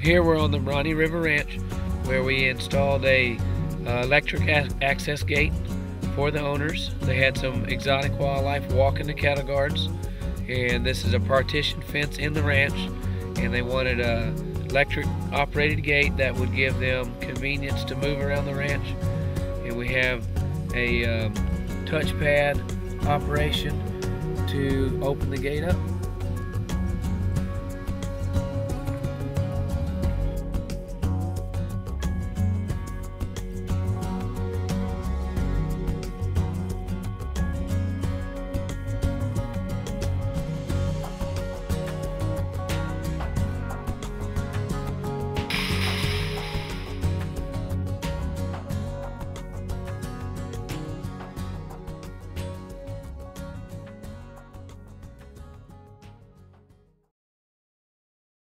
Here we're on the Ronnie River Ranch, where we installed a electric access gate for the owners. They had some exotic wildlife walking the cattle guards, and this is a partition fence in the ranch, and they wanted a electric operated gate that would give them convenience to move around the ranch. And we have a touchpad operation to open the gate up.